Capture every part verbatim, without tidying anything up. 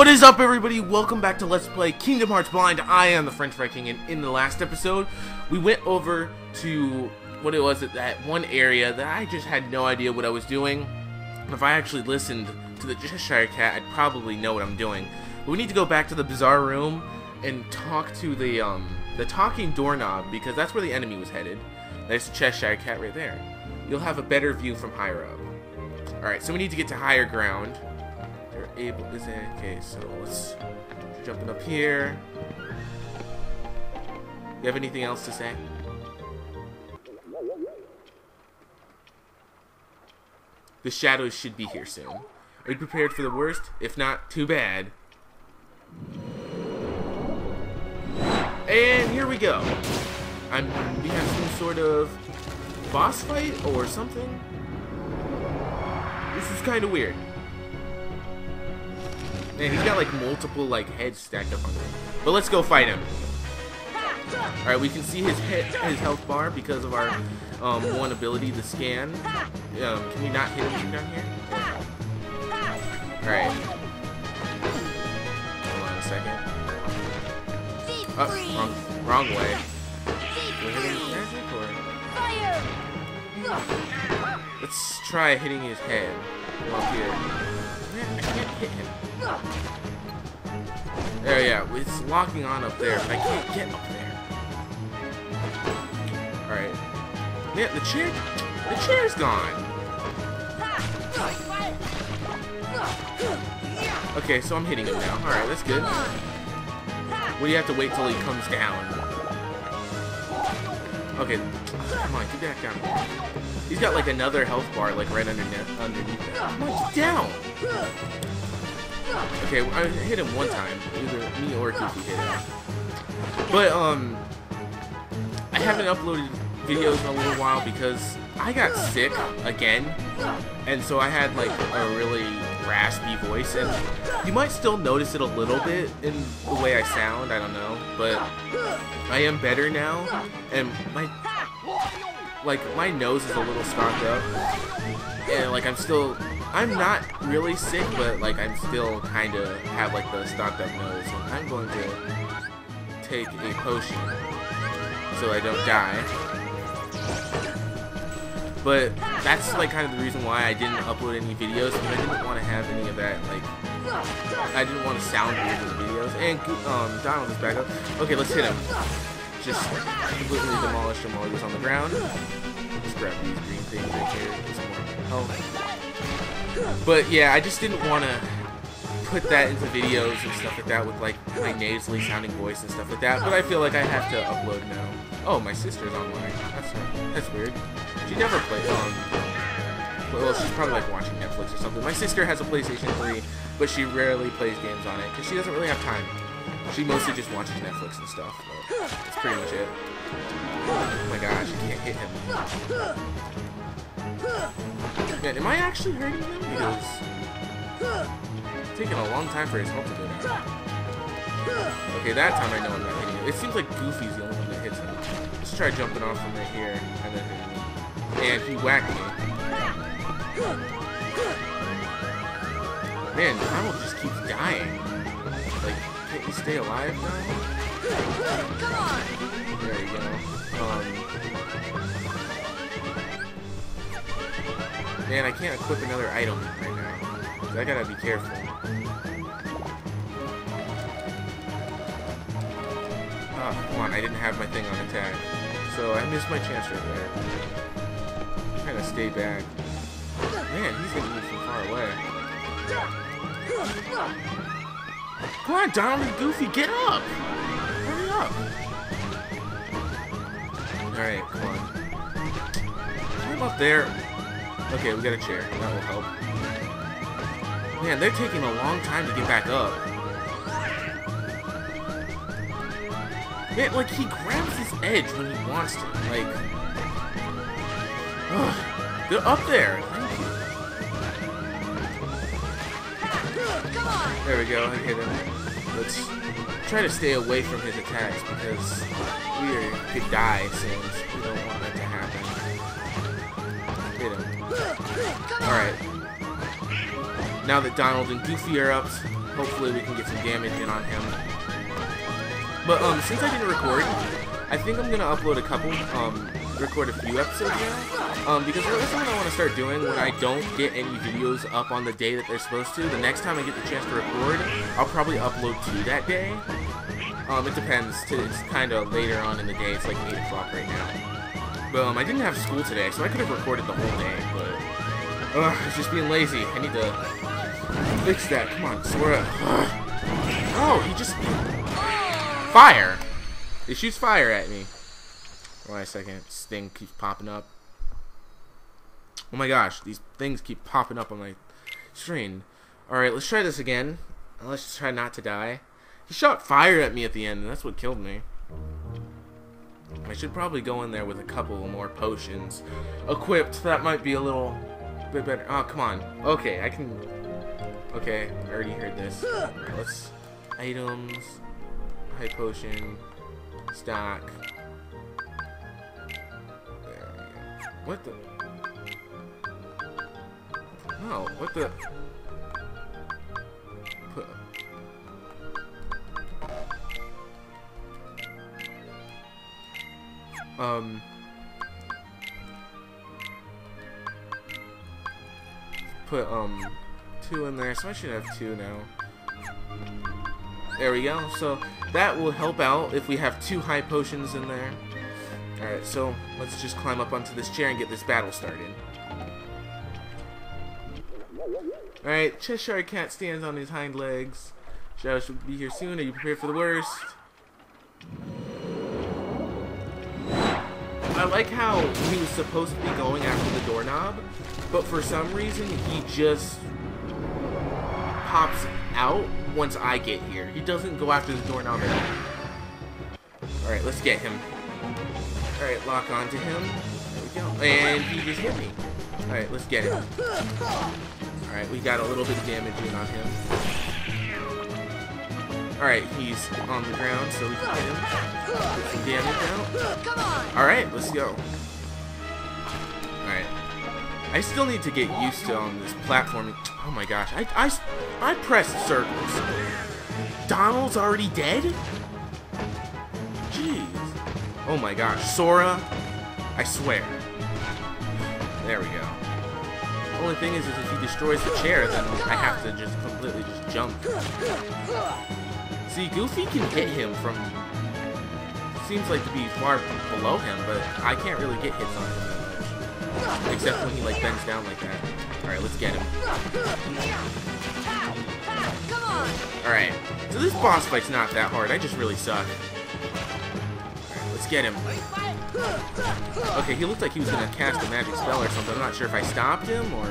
What is up, everybody? Welcome back to Let's Play Kingdom Hearts Blind. I am the French Viking, and in the last episode, we went over to what it was at that one area that I just had no idea what I was doing. If I actually listened to the Cheshire Cat, I'd probably know what I'm doing. But we need to go back to the Bizarre Room and talk to the um, the talking doorknob, because that's where the enemy was headed. There's the Cheshire Cat right there. You'll have a better view from higher up. Alright, so we need to get to higher ground. Able is it okay? So let's jump it up here. You have anything else to say? The shadows should be here soon. Are you prepared for the worst? If not, too bad. And here we go. I'm. We have some sort of boss fight or something. This is kind of weird. Man, he's got like multiple like heads stacked up on him. But let's go fight him. Alright, we can see his head, his health bar because of our um, one ability, the scan. Um, can we not hit him down here? Alright. Hold on a second. Oh, wrong, wrong way. Let's try hitting his head up here. I can't hit him. There, yeah, it's locking on up there, but I can't get up there. Alright. Yeah, the chair, the chair's gone. Okay, so I'm hitting him now. Alright, that's good. Well, you have to wait till he comes down. Okay, come on, get back down. He's got like another health bar like right underneath underneath that. No, he's down! Okay, I hit him one time. Either me or Kofi hit him. But um I haven't uploaded videos in a little while because I got sick again. And so I had like a really raspy voice, and you might still notice it a little bit in the way I sound, I don't know. But I am better now, and my Like, my nose is a little stocked up, and, like, I'm still, I'm not really sick, but, like, I'm still kind of have, like, the stocked up nose, and I'm going to take a potion so I don't die. But that's, like, kind of the reason why I didn't upload any videos, because I didn't want to have any of that, like, I didn't want to sound weird in the videos. And, um, Donald is back up. Okay, let's hit him. Just completely demolished him while he was on the ground. Let's grab these green things right here. Some more health. But yeah, I just didn't want to put that into videos and stuff like that with like my nasally sounding voice and stuff like that. But I feel like I have to upload now. Oh, my sister's online. That's that's weird. She never played. Um, well, she's probably like watching Netflix or something. My sister has a PlayStation three, but she rarely plays games on it because she doesn't really have time. She mostly just watches Netflix and stuff. That's pretty much it. Oh my gosh, I can't hit him. Man, am I actually hurting him? Because it's taking a long time for his health to go down. Okay, that time I know I'm not hitting him. It seems like Goofy's the only one that hits him. Let's try jumping off from right here and then hit him. And he whacked me. Man, Donald just keeps dying. Like, can't you stay alive now? Come on. There you go. Um, man, I can't equip another item right now. So I gotta be careful. Oh, come on, I didn't have my thing on attack. So I missed my chance right there. Kinda stay back. Man, he's hitting me from far away. Come on, Donald and Goofy, get up! Hurry up! Alright, come on. I'm up there. Okay, we got a chair. That will help. Man, they're taking a long time to get back up. Man, like, he grabs his edge when he wants to. Like... Ugh, they're up there! There we go, I hit him. Let's try to stay away from his attacks because we are, could die soon. We don't want that to happen. Hit him. Alright. Now that Donald and Goofy are up, hopefully we can get some damage in on him. But um, since I didn't record, I think I'm gonna upload a couple, um, record a few episodes now, um, because that's something I want to start doing. When I don't get any videos up on the day that they're supposed to, the next time I get the chance to record, I'll probably upload two that day. Um, it depends. To, it's kind of later on in the day. It's like eight o'clock right now. But um, I didn't have school today, so I could have recorded the whole day. But ugh, it's just being lazy. I need to fix that. Come on, Sora. Oh, he just fire. He shoots fire at me. Wait a second. This thing keeps popping up. Oh my gosh, these things keep popping up on my screen. All right, let's try this again. Let's just try not to die. He shot fire at me at the end, and that's what killed me. I should probably go in there with a couple more potions equipped. That might be a little bit better. Oh, come on. Okay, I can... Okay, I already heard this. Right, let's... Items... High potion... Stock... There we go. What the... No, what the... Um, put, um, two in there, so I should have two now. There we go, so that will help out if we have two high potions in there. Alright, so let's just climb up onto this chair and get this battle started. Alright, Cheshire Cat stands on his hind legs. Shadow should be here soon. Are you prepared for the worst? I like how he was supposed to be going after the doorknob, but for some reason he just pops out once I get here. He doesn't go after the doorknob at all. Alright, let's get him. Alright, lock onto him. There we go. And he just hit me. Alright, let's get him. Alright, we got a little bit of damage in on him. Alright, he's on the ground, so we can hit him. Get some damage out. Alright, let's go. Alright. I still need to get used to um, this platforming. Oh my gosh. I, I, I pressed circles. Donald's already dead? Jeez. Oh my gosh. Sora. I swear. There we go. Only thing is, is if he destroys the chair, then I have to just completely just jump. See, Goofy can hit him from... seems like to be far below him, but I can't really get hits on him that much. Except when he like bends down like that. Alright, let's get him. Alright, so this boss fight's not that hard, I just really suck. Alright, let's get him. Okay, he looked like he was gonna cast a magic spell or something. I'm not sure if I stopped him or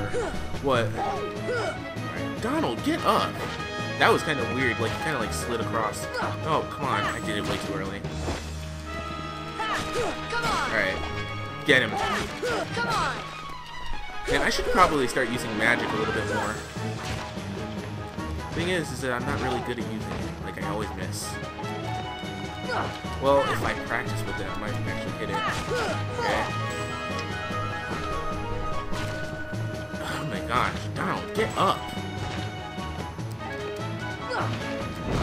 what. Alright, Donald, get up! That was kind of weird, like he kind of like slid across. Oh, come on, I did it way too early. Alright, get him. And I should probably start using magic a little bit more. Thing is, is that I'm not really good at using it. Like, I always miss. Well, if I practice with it, I might actually hit it. Okay. Oh my gosh, Donald, get up!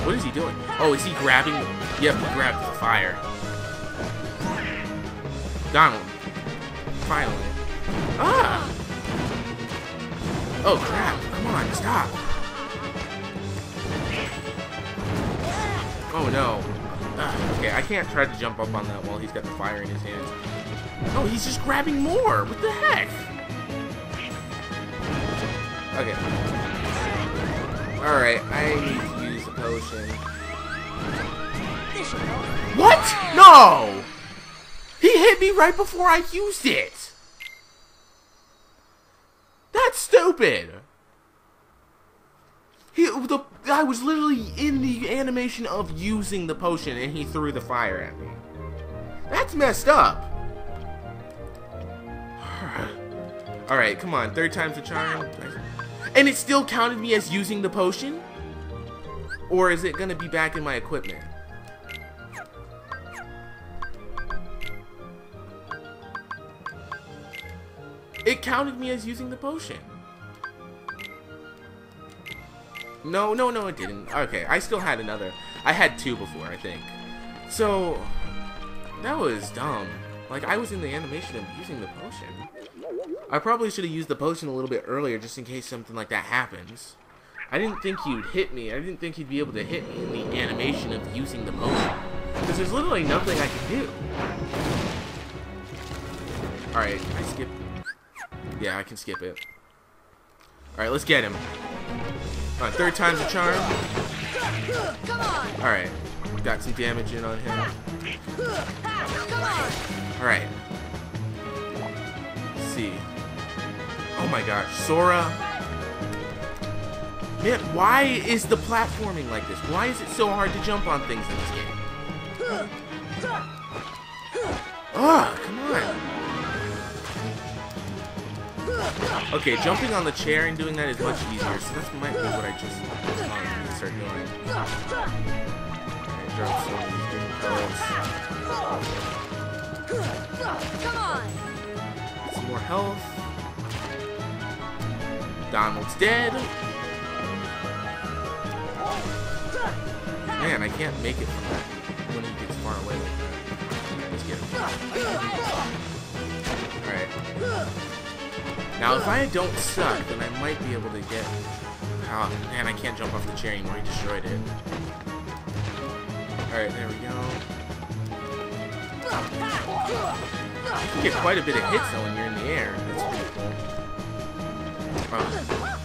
What is he doing? Oh, is he grabbing? Yep, he grabbed the fire. Donald. Finally. Ah! Oh, crap. Come on, stop. Oh, no. Ah, okay, I can't try to jump up on that while he's got the fire in his hands. Oh, he's just grabbing more. What the heck? Okay. Alright, I need to use a potion. What? No! He hit me right before I used it! That's stupid! He, the, I was literally in the animation of using the potion and he threw the fire at me. That's messed up! Alright, come on, third time's a charm. And it still counted me as using the potion? Or is it gonna be back in my equipment? It counted me as using the potion. No, no, no, it didn't. Okay, I still had another. I had two before, I think. So, that was dumb. Like, I was in the animation of using the potion. I probably should have used the potion a little bit earlier just in case something like that happens. I didn't think he'd hit me. I didn't think he'd be able to hit me in the animation of using the potion. Because there's literally nothing I can do. Alright, I skip. Yeah, I can skip it. Alright, let's get him. Alright, third time's a charm. Alright, got some damage in on him. Alright. Let's see. Oh my gosh, Sora. Man, why is the platforming like this? Why is it so hard to jump on things in this game? Ugh, come on. Okay, jumping on the chair and doing that is much easier, so that might be what I just um, start doing. Okay, drop some of these different colors. Some more health. Donald's dead. Man, I can't make it from that when he gets far away. Let's get him. Alright. Now, if I don't suck, then I might be able to get... Oh, man, I can't jump off the chair anymore. He destroyed it. Alright, there we go. You can get quite a bit of hits, though, when you're in the air. That's pretty cool. Oh.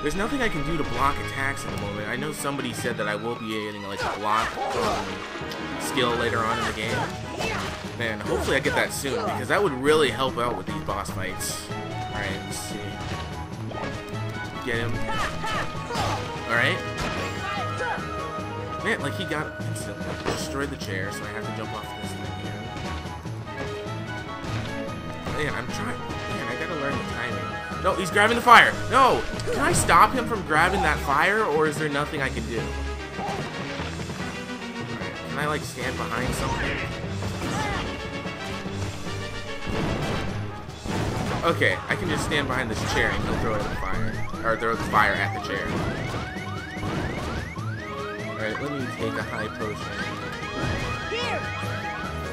There's nothing I can do to block attacks at the moment. I know somebody said that I will be getting, like, a block um, skill later on in the game. Man, hopefully I get that soon, because that would really help out with these boss fights. Alright, let's see. Get him. Alright. Man, like, he got instantly destroyed the chair, so I have to jump off this thing here. Man, I'm trying. Man, I gotta learn the timing. No, he's grabbing the fire! No! Can I stop him from grabbing that fire, or is there nothing I can do? Alright, can I, like, stand behind something? Okay, I can just stand behind this chair and he'll throw it at the fire. Or throw the fire at the chair. Alright, let me take a high potion.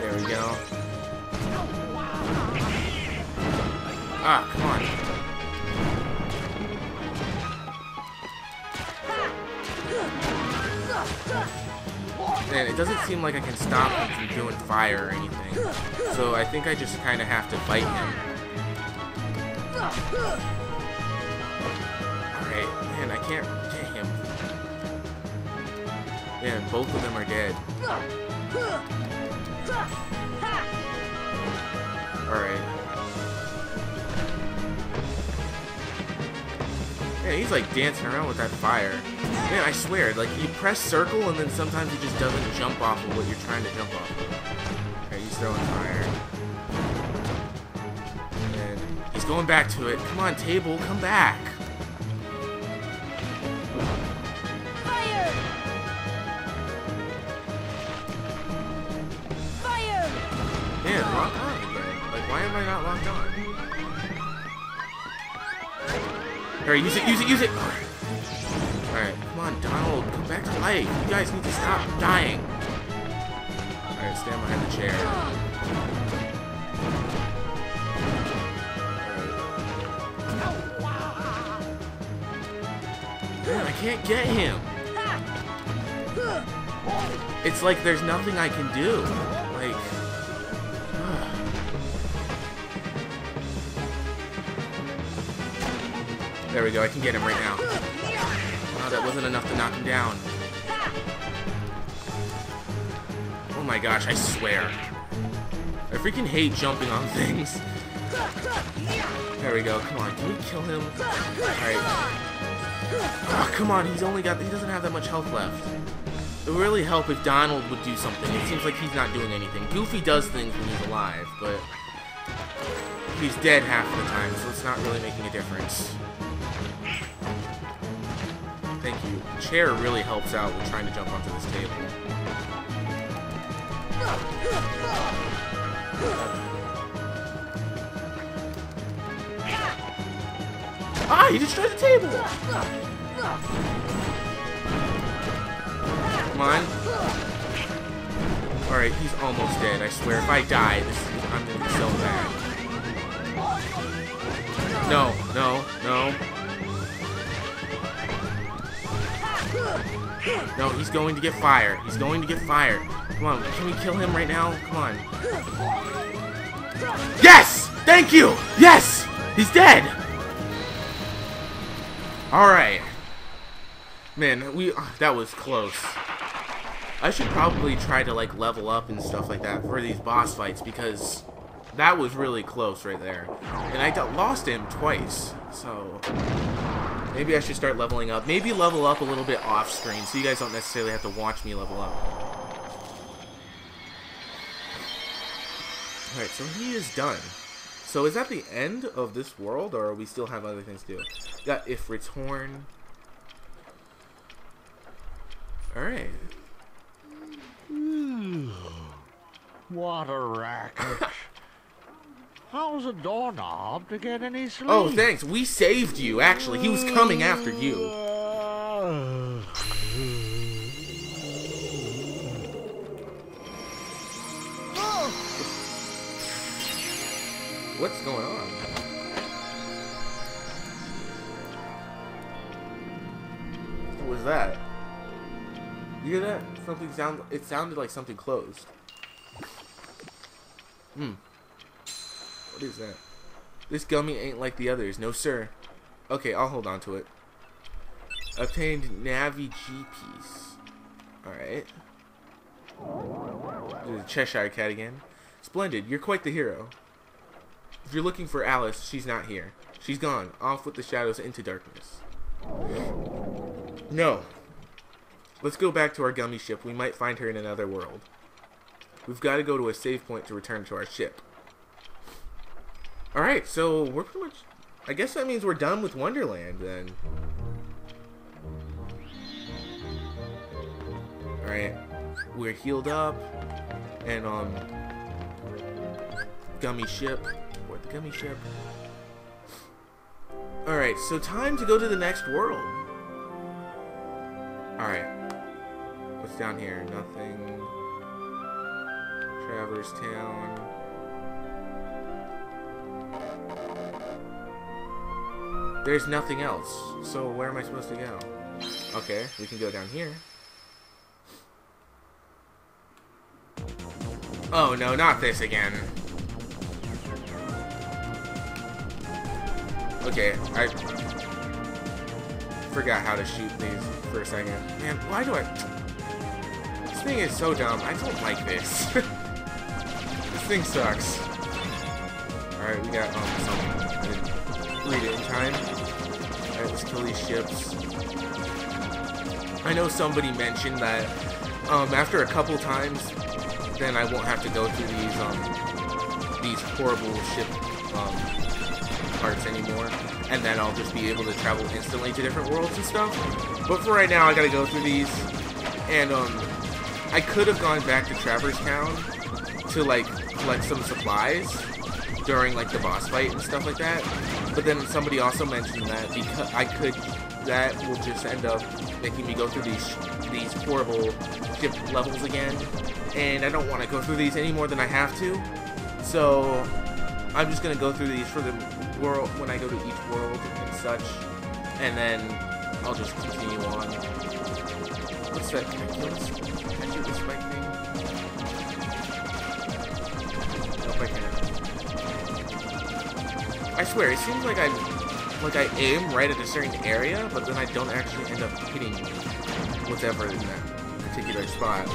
There we go. Ah, come on. Man, it doesn't seem like I can stop him from doing fire or anything. So I think I just kind of have to fight him. Alright, man, I can't get him. Man, both of them are dead. Alright. Man, he's like dancing around with that fire. Man, I swear, like, you press circle and then sometimes he just doesn't jump off of what you're trying to jump off of. Alright, he's throwing fire. Going back to it. Come on, table, come back. Fire! Fire! Man, lock on again. Like, why am I not locked on? Alright, use it, use it, use it! Alright, come on, Donald, come back to life. You guys need to stop dying. Alright, stand behind the chair. Man, I can't get him. It's like there's nothing I can do. Like, uh. There we go. I can get him right now. Wow, that wasn't enough to knock him down. Oh my gosh! I swear. I freaking hate jumping on things. There we go. Come on. Can we kill him? All right. Oh, come on, he's only got, he doesn't have that much health left. It would really help if Donald would do something. It seems like he's not doing anything. Goofy does things when he's alive, but he's dead half the time, so it's not really making a difference. Thank you. The chair really helps out with trying to jump onto this table. Ah, he destroyed the table! Come on. Alright, he's almost dead, I swear. If I die, this is, I'm gonna be so bad. No, no, no. No, he's going to get fire. He's going to get fire. Come on, can we kill him right now? Come on. Yes! Thank you! Yes! He's dead! Alright. Man, we uh, that was close. I should probably try to like level up and stuff like that for these boss fights, because that was really close right there. And I got lost him twice, so maybe I should start leveling up. Maybe level up a little bit off screen so you guys don't necessarily have to watch me level up. Alright, so he is done. So is that the end of this world, or we still have other things to do? We got Ifrit's horn. Alright. Ooh, what a racket. How's a doorknob to get any sleep? Oh, thanks. We saved you, actually. He was coming after you. What's going on? What was that? You hear that? Something sound. It sounded like something closed. Hmm. What is that? This gummy ain't like the others, no sir. Okay, I'll hold on to it. Obtained Navi G P S. All right. The Cheshire Cat again. Splendid. You're quite the hero. If you're looking for Alice, she's not here. She's gone, off with the shadows into darkness. No. Let's go back to our gummy ship. We might find her in another world. We've got to go to a save point to return to our ship. Alright, so we're pretty much... I guess that means we're done with Wonderland, then. Alright. We're healed up. And, um... gummy ship. Board the gummy ship. Alright, so time to go to the next world. Alright. What's down here? Nothing. Traverse Town. There's nothing else. So where am I supposed to go? Okay, we can go down here. Oh no, not this again. Okay, I forgot how to shoot these for a second. Man, why do I... This thing is so dumb. I don't like this. This thing sucks. Alright, we got um, something. I didn't read it in time. Alright, let's kill these ships. I know somebody mentioned that um, after a couple times, then I won't have to go through these, um, these horrible ship... Um, parts anymore, and then I'll just be able to travel instantly to different worlds and stuff. But for right now, I gotta go through these, and um, I could have gone back to Traverse Town to like collect some supplies during like the boss fight and stuff like that. But then somebody also mentioned that because I could, that will just end up making me go through these these horrible ship levels again, and I don't want to go through these any more than I have to. So I'm just gonna go through these for the world when I go to each world and such, and then I'll just continue on. What's that? Can I kill this? Can I shoot this spike thing? Nope, I can't. I swear, it seems like I like I aim right at a certain area, but then I don't actually end up hitting whatever in that particular spot.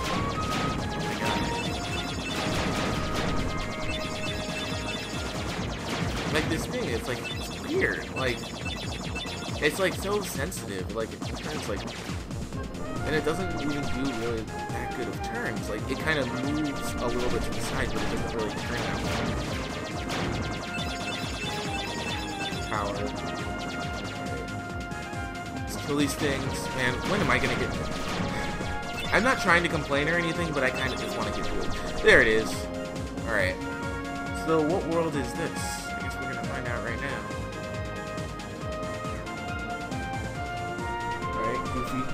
Like, this thing, it's like, it's weird, like, it's like so sensitive, like, it turns like, and it doesn't even do really that good of turns, like, it kind of moves a little bit to the side, but it doesn't really turn out well. Power. Right. Let's kill these things, man, when am I gonna get them? I'm not trying to complain or anything, but I kind of just want to get through it. There it is. Alright. So, what world is this? Goofy.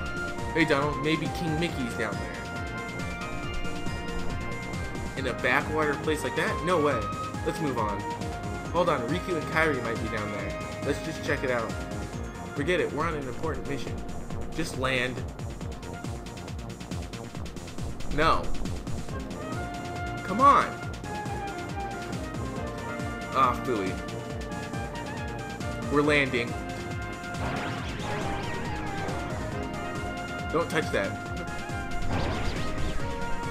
Hey, Donald, maybe King Mickey's down there. In a backwater place like that? No way. Let's move on. Hold on, Riku and Kairi might be down there. Let's just check it out. Forget it, we're on an important mission. Just land. No. Come on. Ah, phooey. We're landing. Don't touch that.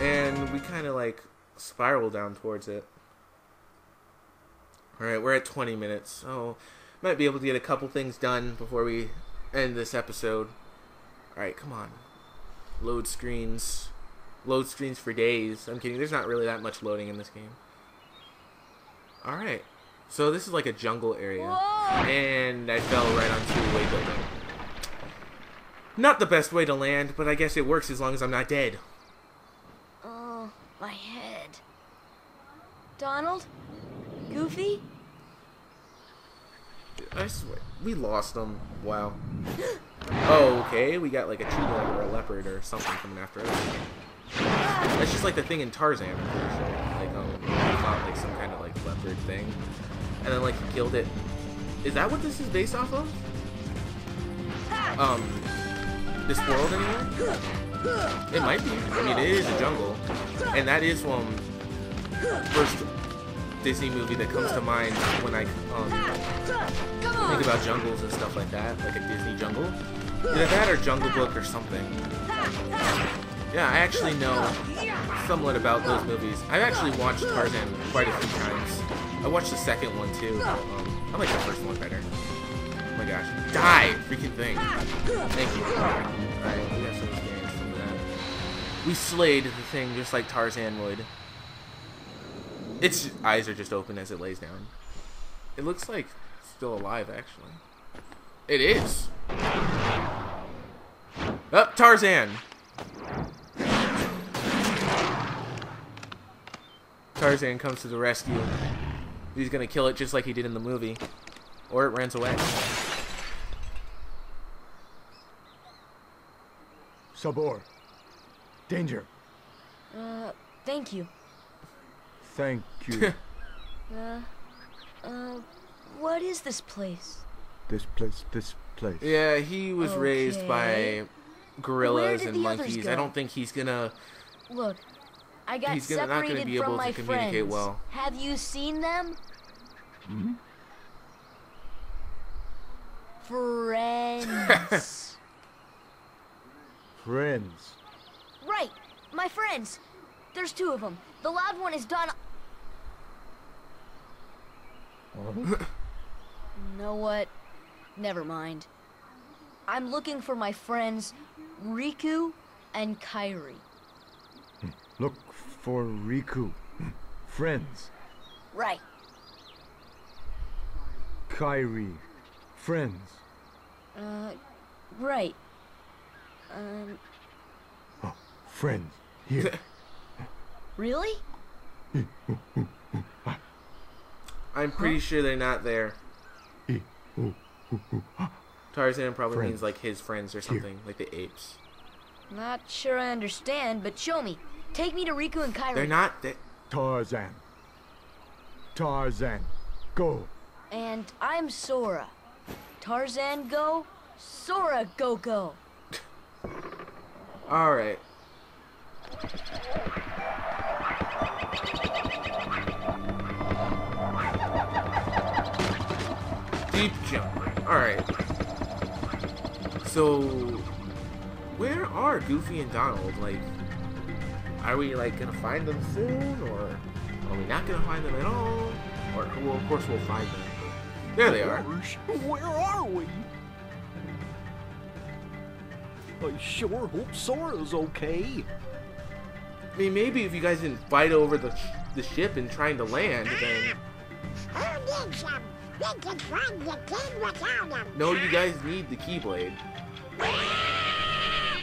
And we kind of like spiral down towards it. Alright, we're at twenty minutes, so might be able to get a couple things done before we end this episode. Alright, come on. Load screens. Load screens for days. I'm kidding, there's not really that much loading in this game. Alright. So this is like a jungle area. Whoa! And I fell right onto a way building. Not the best way to land, but I guess it works as long as I'm not dead. Oh, my head. Donald? Goofy? I swear, we lost them. Wow. Oh, okay, we got like a cheetah or a leopard or something coming after us. That's just like the thing in Tarzan, I'm pretty sure. Like, um, I thought like some kind of like leopard thing. And then like he killed it. Is that what this is based off of? Um, this world anyway? It might be. I mean, it is a jungle. And that is one first Disney movie that comes to mind when I um, think about jungles and stuff like that, like a Disney jungle. Either that or Jungle Book or something. Yeah, I actually know somewhat about those movies. I've actually watched Tarzan quite a few times. I watched the second one too. Um, I like the first one better. Oh my gosh. Die! Freaking thing. Thank you. Alright, we got some experience from that. We slayed the thing just like Tarzan would. Its eyes are just open as it lays down. It looks like it's still alive, actually. It is! Up, oh, Tarzan! Tarzan comes to the rescue. He's gonna kill it just like he did in the movie. Or it runs away. Sabor. Danger. Uh, thank you. Thank you. uh, uh, what is this place? This place, this place. Yeah, he was okay. Raised by gorillas and monkeys. I don't think he's gonna... Look, I got he's gonna, separated not gonna be from able my to communicate friends. Well. Have you seen them? Mm-hmm. Friends. Friends. Right, my friends. There's two of them. The loud one is Don. Oh. You know what? Never mind. I'm looking for my friends, Riku and Kairi. Look for Riku. Friends. Right. Kairi. Friends. Uh, right. Um. Oh, friends here. Really? I'm pretty huh? sure they're not there. Tarzan probably friends. Means like his friends or something, here. Like the apes. Not sure I understand, but show me. Take me to Riku and Kairi. They're not. Th Tarzan. Tarzan, go. And I'm Sora. Tarzan go, Sora go go. All right. Deep jump. All right. So, where are Goofy and Donald? Like, are we like gonna find them soon, or are we not gonna find them at all? Or, well, of course we'll find them. There they are. Where are we? I sure hope Sora's okay. I mean, maybe if you guys didn't fight over the, sh the ship and trying to land, then... Ah, who needs them? We can find the king without them. No, you guys need the Keyblade. Ah!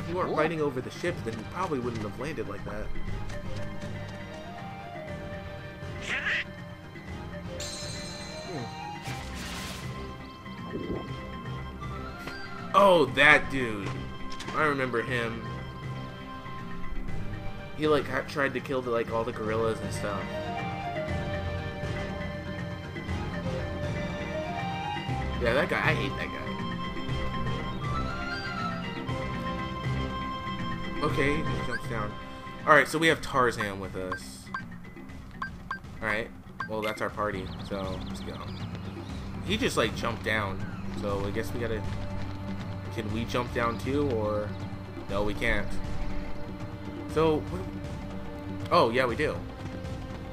If you weren't Ooh. Fighting over the ship, then you probably wouldn't have landed like that. Oh, that dude. I remember him. He like tried to kill the, like all the gorillas and stuff. Yeah, that guy. I hate that guy. Okay, he just jumps down. Alright, so we have Tarzan with us. Alright, well that's our party, so let's go. He just like jumped down, so I guess we gotta... Can we jump down too, or... No, we can't. So... What... Oh, yeah, we do.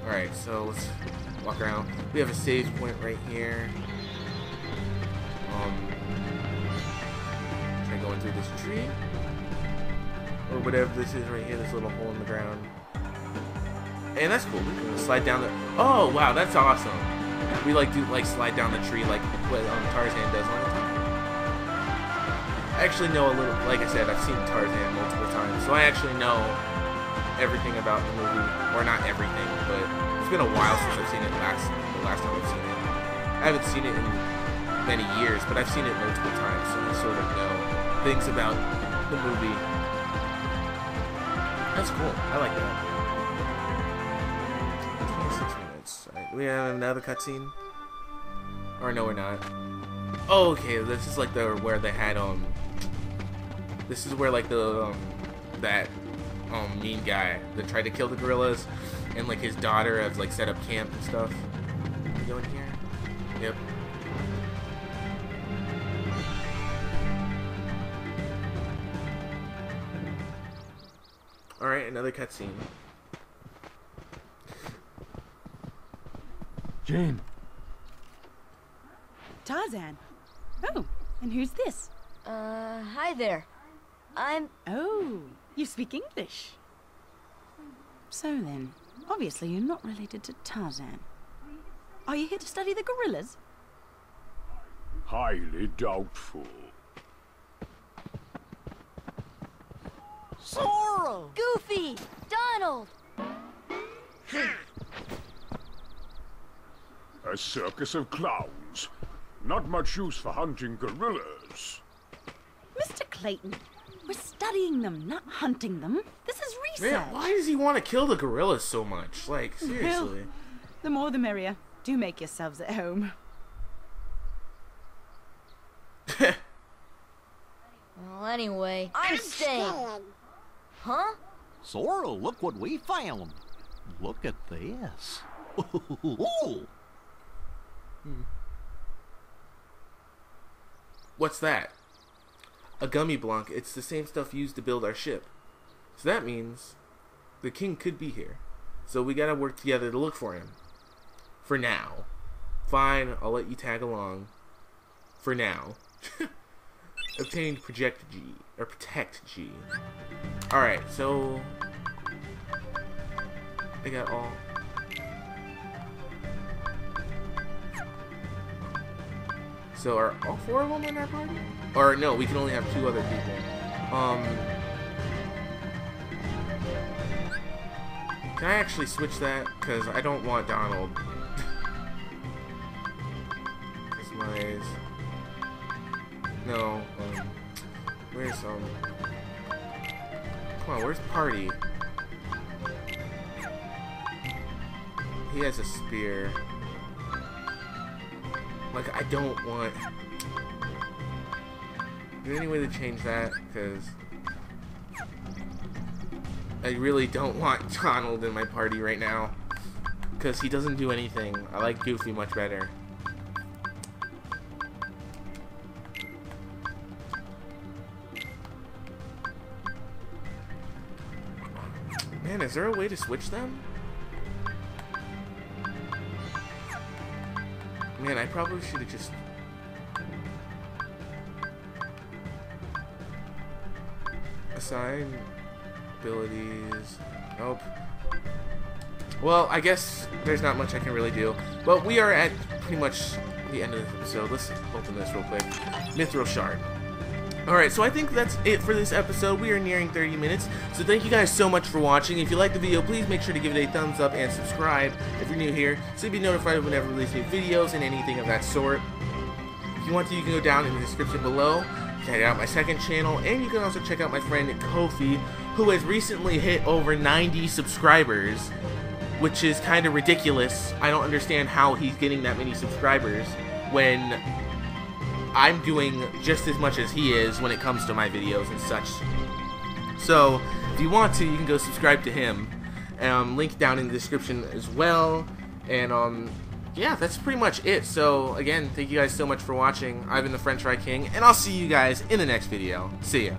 Alright, so let's walk around. We have a save point right here. Um... Try going through this tree. Or whatever this is right here, this little hole in the ground. And that's cool. We can slide down the... Oh, wow, that's awesome. We like do like slide down the tree like what um, Tarzan does all the time. I actually know a little... Like I said, I've seen Tarzan multiple times, so I actually know everything about the movie. Or not everything, but it's been a while since I've seen it last... The last time I've seen it. I haven't seen it in many years, but I've seen it multiple times, so I sort of know things about the movie. That's cool. I like that. twenty-six minutes. All right. We have another cutscene? Or no, we're not. Oh, okay. This is like the where they had um. This is where like the um, that um mean guy that tried to kill the gorillas and like his daughter have like set up camp and stuff. Are we going here? Yep. Alright, another cutscene. Jane! Tarzan! Oh, and who's this? Uh, hi there. I'm... Oh, you speak English. So then, obviously you're not related to Tarzan. Are you here to study the gorillas? Highly doubtful. Sorrel! Goofy! Donald! Ha. A circus of clowns. Not much use for hunting gorillas. Mister Clayton, we're studying them, not hunting them. This is research. Man, why does he want to kill the gorillas so much? Like, seriously. Well, the more the merrier. Do make yourselves at home. Well, anyway, I'm staying. Huh? Sorrel, look what we found. Look at this. Ooh. Hmm. What's that? A gummy block. It's the same stuff used to build our ship. So that means the king could be here. So we gotta work together to look for him. For now. Fine, I'll let you tag along. For now. Obtained Project G. Or Protect G. Alright, so... I got all... So are all four of them in our party? Or no, we can only have two other people. Um... Can I actually switch that? Because I don't want Donald. That's my... No, um, where's, um, come on, where's Party? He has a spear. Like, I don't want... Is there any way to change that? Because I really don't want Donald in my party right now. Because he doesn't do anything. I like Goofy much better. Man, is there a way to switch them? Man, I probably should have just... Assign... Abilities... Nope. Well, I guess there's not much I can really do. But we are at pretty much the end of this episode. Let's open this real quick. Mithril Shard. Alright, so I think that's it for this episode. We are nearing thirty minutes, so thank you guys so much for watching. If you liked the video, please make sure to give it a thumbs up and subscribe if you're new here, so you'll be notified whenever we release new videos and anything of that sort. If you want to, you can go down in the description below check out my second channel, and you can also check out my friend Kofi, who has recently hit over ninety subscribers, which is kind of ridiculous. I don't understand how he's getting that many subscribers when I'm doing just as much as he is when it comes to my videos and such. So if you want to, you can go subscribe to him. Um, link down in the description as well. And um, yeah, that's pretty much it. So again, thank you guys so much for watching. I've been the French Fry King, and I'll see you guys in the next video. See ya.